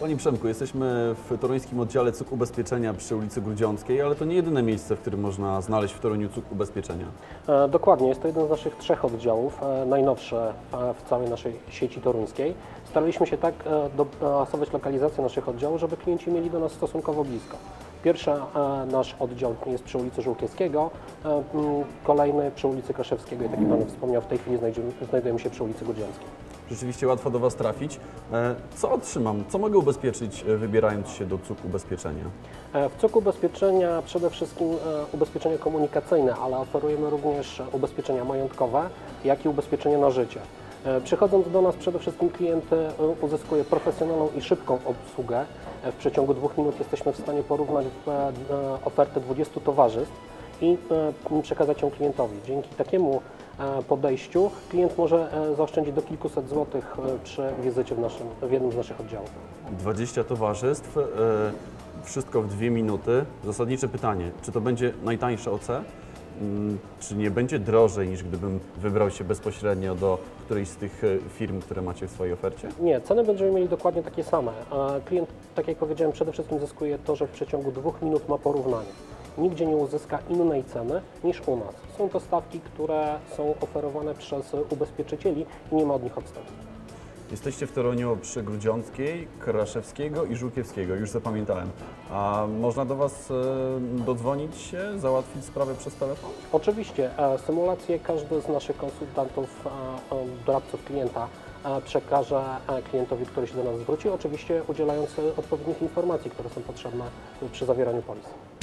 Panie Przemku, jesteśmy w toruńskim oddziale Cuk Ubezpieczenia przy ulicy Grudziądzkiej, ale to nie jedyne miejsce, w którym można znaleźć w Toruniu Cuk Ubezpieczenia. Dokładnie, jest to jeden z naszych 3 oddziałów, najnowsze w całej naszej sieci toruńskiej. Staraliśmy się tak dopasować lokalizację naszych oddziałów, żeby klienci mieli do nas stosunkowo blisko. Pierwszy nasz oddział jest przy ulicy Żółkiewskiego, kolejny przy ulicy Kraszewskiego i tak jak Pan wspomniał, w tej chwili znajdujemy się przy ulicy Grudziądzkiej. Rzeczywiście łatwo do Was trafić. Co otrzymam? Co mogę ubezpieczyć, wybierając się do Cuk Ubezpieczenia? W Cuku Ubezpieczenia przede wszystkim ubezpieczenia komunikacyjne, ale oferujemy również ubezpieczenia majątkowe, jak i ubezpieczenie na życie. Przychodząc do nas przede wszystkim klient uzyskuje profesjonalną i szybką obsługę. W przeciągu 2 minut jesteśmy w stanie porównać ofertę 20 towarzystw i przekazać ją klientowi. Dzięki takiemu podejściu klient może zaoszczędzić do kilkuset złotych przy wizycie w jednym z naszych oddziałów. 20 towarzystw, wszystko w 2 minuty. Zasadnicze pytanie, czy to będzie najtańsze OC? Czy nie będzie drożej, niż gdybym wybrał się bezpośrednio do którejś z tych firm, które macie w swojej ofercie? Nie, ceny będziemy mieli dokładnie takie same. Klient, tak jak powiedziałem, przede wszystkim zyskuje to, że w przeciągu 2 minut ma porównanie. Nigdzie nie uzyska innej ceny niż u nas. Są to stawki, które są oferowane przez ubezpieczycieli i nie ma od nich odstępstw. Jesteście w Toruniu przy Grudziądzkiej, Kraszewskiego i Żółkiewskiego, już zapamiętałem. A można do Was dodzwonić się, załatwić sprawę przez telefon? Oczywiście. Symulację każdy z naszych konsultantów, doradców klienta przekaże klientowi, który się do nas zwróci, oczywiście udzielając odpowiednich informacji, które są potrzebne przy zawieraniu polisy.